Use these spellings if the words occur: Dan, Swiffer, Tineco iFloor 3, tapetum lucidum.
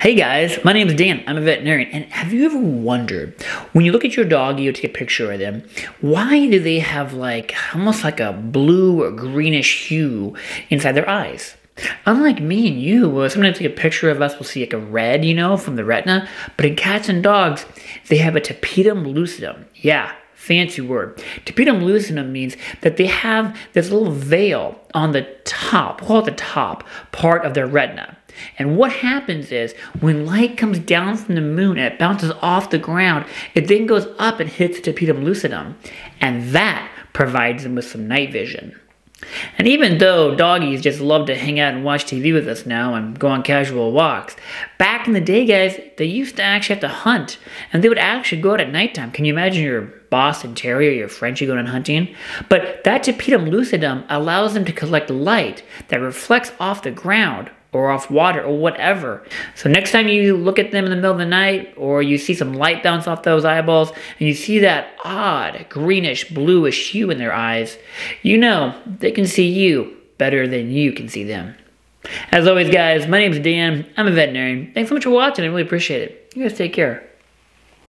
Hey guys, my name is Dan, I'm a veterinarian, and have you ever wondered, when you look at your dog, you take a picture of them, why do they have like, almost like a blue or greenish hue inside their eyes? Unlike me and you, sometimes take a picture of us, we'll see like a red, you know, from the retina, but in cats and dogs, they have a tapetum lucidum, yeah. Fancy word. Tapetum lucidum means that they have this little veil on the top, we'll call it the top part of their retina. And what happens is when light comes down from the moon and it bounces off the ground, it then goes up and hits the tapetum lucidum. And that provides them with some night vision. And even though doggies just love to hang out and watch TV with us now and go on casual walks, back in the day, guys, they used to actually have to hunt, and they would actually go out at nighttime. Can you imagine your Boston Terrier, your Frenchie going and hunting? But that tapetum lucidum allows them to collect light that reflects off the ground or off water or whatever. So next time you look at them in the middle of the night or you see some light bounce off those eyeballs and you see that odd greenish bluish hue in their eyes, you know they can see you better than you can see them. As always guys, my name's Dan, I'm a veterinarian. Thanks so much for watching, I really appreciate it. You guys take care.